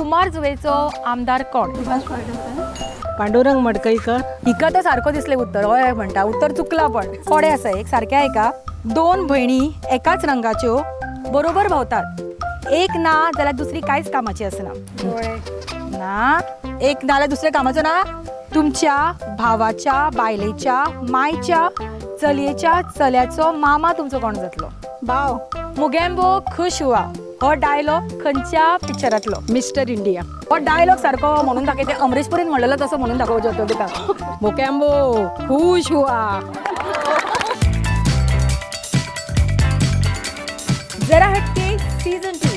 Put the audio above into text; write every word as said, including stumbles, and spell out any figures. कुमार जुवेचो आमदार कोण? पांडुरंग मडकईकर। हिका तो सारको दिसले उत्तर, होय म्हणटा उत्तर चुकला पण कोडे आसा एक सारखे आयका। दोन भयणी एकाच रंगाच्यो बरोबर भोंवतात, एक ना जाल्यार दुसरी कांयच कामाची आसना। ना एक ना जाल्यार दुसरे कामाचो ना। तुमच्या भावाच्या बायलेच्या मायच्या चलयेच्या चल्याचो मामा तुमचो कोण जातलो? भाव। मोगेम्बो खुश हुआ हो डायलॉग खंयच्या पिक्चरांतलो? Mister India. हो डायलॉग सारको म्हणून दाखयते, अमरीश पुरीन म्हणलेलो तसो म्हणून दाखोवचो तो तुका। मोगेम्बो खुश हुआ। जरा हटके सीजन